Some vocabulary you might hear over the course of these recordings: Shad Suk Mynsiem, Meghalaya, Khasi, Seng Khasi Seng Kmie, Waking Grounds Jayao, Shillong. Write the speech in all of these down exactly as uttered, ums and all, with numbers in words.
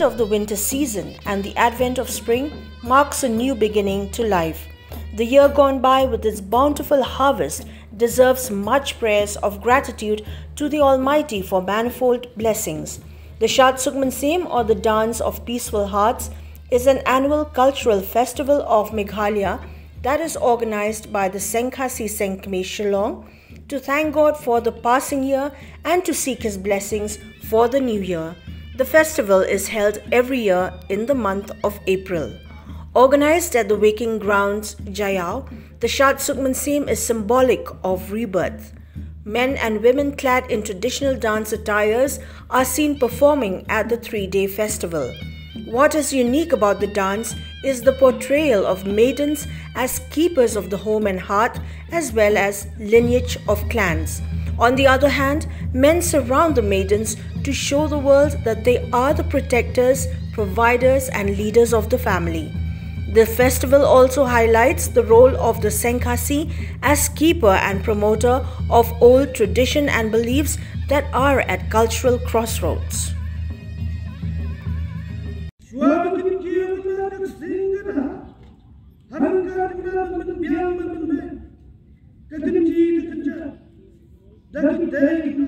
end of the winter season and the advent of spring marks a new beginning to life. The year gone by with its bountiful harvest deserves much prayers of gratitude to the Almighty for manifold blessings. The Shad Suk Mynsiem, or the Dance of Peaceful Hearts, is an annual cultural festival of Meghalaya that is organized by the Seng Khasi Seng Kmie Shillong to thank God for the passing year and to seek His blessings for the new year. The festival is held every year in the month of April. Organized at the Waking Grounds Jayao, the Shad Suk Mynsiem is symbolic of rebirth. Men and women clad in traditional dance attires are seen performing at the three-day festival. What is unique about the dance is the portrayal of maidens as keepers of the home and heart, as well as lineage of clans. On the other hand, men surround the maidens to show the world that they are the protectors, providers, and leaders of the family. The festival also highlights the role of the Seng Khasi as keeper and promoter of old tradition and beliefs that are at cultural crossroads. Thank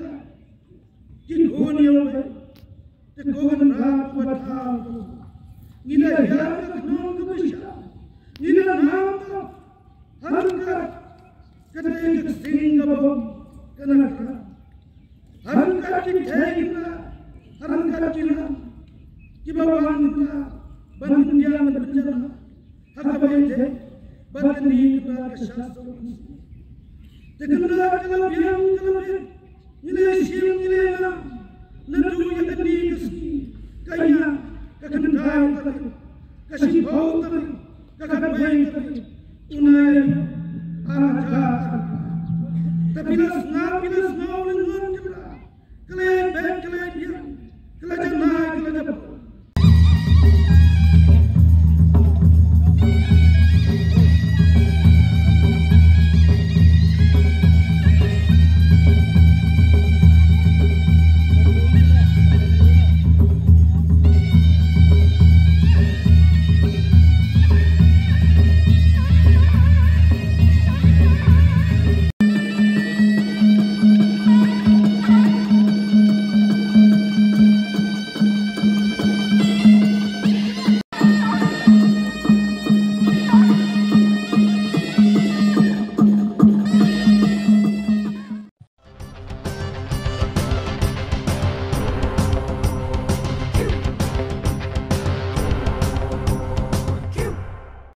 you.